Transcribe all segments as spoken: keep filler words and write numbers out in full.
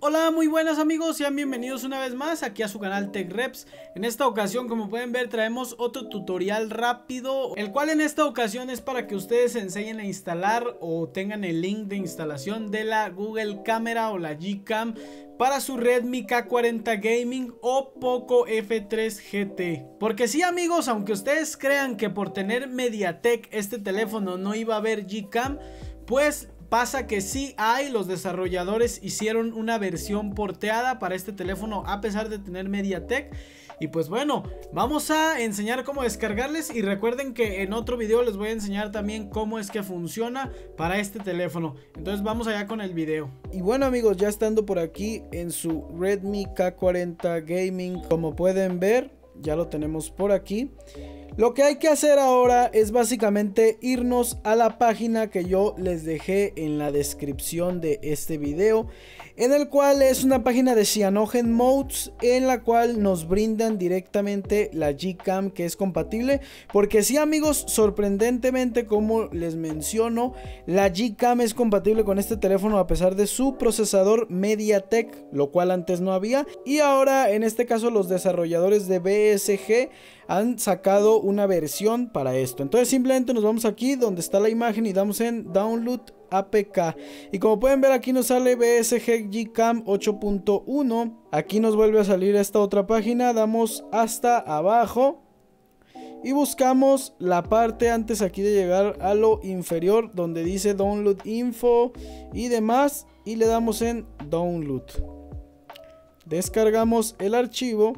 Hola, muy buenas amigos, sean bienvenidos una vez más aquí a su canal Tech Reps. En esta ocasión, como pueden ver, traemos otro tutorial rápido, el cual en esta ocasión es para que ustedes enseñen a instalar o tengan el link de instalación de la Google Camera o la G cam para su Redmi K cuarenta Gaming o Poco F tres G T. Porque sí amigos, aunque ustedes crean que por tener MediaTek este teléfono no iba a haber G cam, pues pasa que sí hay, los desarrolladores hicieron una versión porteada para este teléfono a pesar de tener MediaTek. Y pues bueno, vamos a enseñar cómo descargarles y recuerden que en otro video les voy a enseñar también cómo es que funciona para este teléfono. Entonces vamos allá con el video. Y bueno amigos, ya estando por aquí en su Redmi K cuarenta Gaming, como pueden ver, ya lo tenemos por aquí. Lo que hay que hacer ahora es básicamente irnos a la página que yo les dejé en la descripción de este video, en el cual es una página de Cyanogen Modes, en la cual nos brindan directamente la G cam que es compatible. Porque sí amigos, sorprendentemente, como les menciono, la G cam es compatible con este teléfono a pesar de su procesador MediaTek, lo cual antes no había. Y ahora en este caso los desarrolladores de B S G han sacado una versión para esto. Entonces simplemente nos vamos aquí donde está la imagen y damos en Download A P K, y como pueden ver aquí nos sale B S G G CAM ocho punto uno. Aquí nos vuelve a salir esta otra página, damos hasta abajo y buscamos la parte antes aquí de llegar a lo inferior donde dice Download Info y demás, y le damos en Download. Descargamos el archivo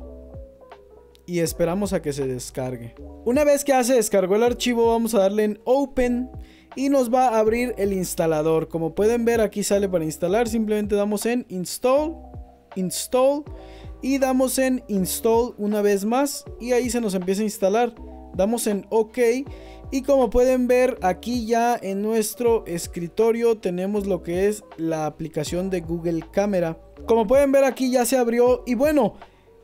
y esperamos a que se descargue. Una vez que ya se descargó el archivo, vamos a darle en Open y nos va a abrir el instalador. Como pueden ver aquí sale para instalar, simplemente damos en Install, Install y damos en Install una vez más y ahí se nos empieza a instalar. Damos en OK y como pueden ver aquí ya en nuestro escritorio tenemos lo que es la aplicación de Google Camera. Como pueden ver aquí ya se abrió y bueno,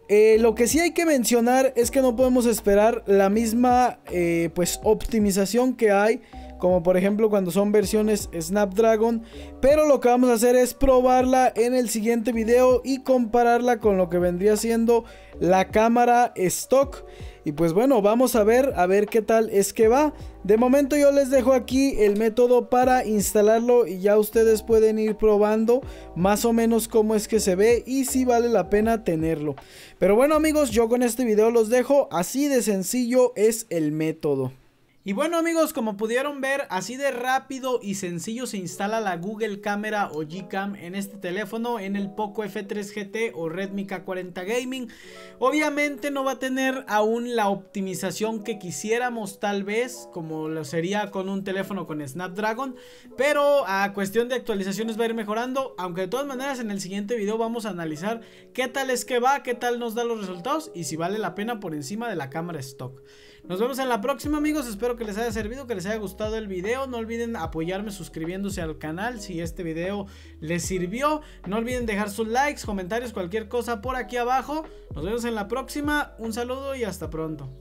Eh, lo que sí hay que mencionar es que no podemos esperar la misma eh, pues optimización que hay, como por ejemplo cuando son versiones Snapdragon, pero lo que vamos a hacer es probarla en el siguiente video y compararla con lo que vendría siendo la cámara stock. Y pues bueno, vamos a ver, a ver qué tal es que va. De momento yo les dejo aquí el método para instalarlo y ya ustedes pueden ir probando más o menos cómo es que se ve y si vale la pena tenerlo. Pero bueno amigos, yo con este video los dejo, así de sencillo es el método. Y bueno amigos, como pudieron ver, así de rápido y sencillo se instala la Google Camera o G cam en este teléfono, en el Poco F tres G T o Redmi K cuarenta Gaming. Obviamente no va a tener aún la optimización que quisiéramos tal vez, como lo sería con un teléfono con Snapdragon, pero a cuestión de actualizaciones va a ir mejorando. Aunque de todas maneras en el siguiente video vamos a analizar qué tal es que va, qué tal nos da los resultados y si vale la pena por encima de la cámara stock. Nos vemos en la próxima amigos, espero que les haya servido, que les haya gustado el video. No olviden apoyarme suscribiéndose al canal si este video les sirvió. No olviden dejar sus likes, comentarios, cualquier cosa por aquí abajo. Nos vemos en la próxima, un saludo y hasta pronto.